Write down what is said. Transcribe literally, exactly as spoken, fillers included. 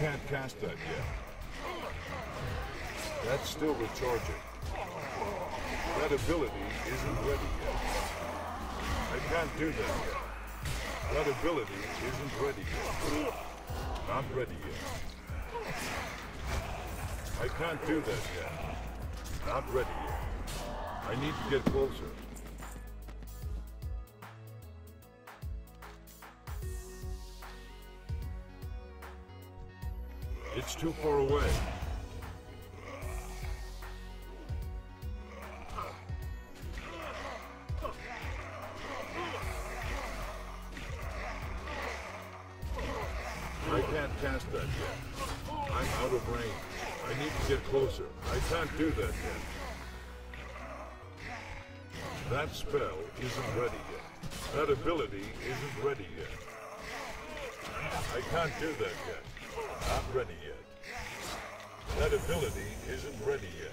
can't cast that yet. That's still recharging. That ability isn't ready yet. I can't do that yet. That ability isn't ready yet. Not ready yet. I can't do that yet. Not ready yet. I need to get closer. It's too far away. I can't cast that yet. I'm out of range. I need to get closer. I can't do that yet. That spell isn't ready yet. That ability isn't ready yet. I can't do that yet. Not ready yet. That ability isn't ready yet.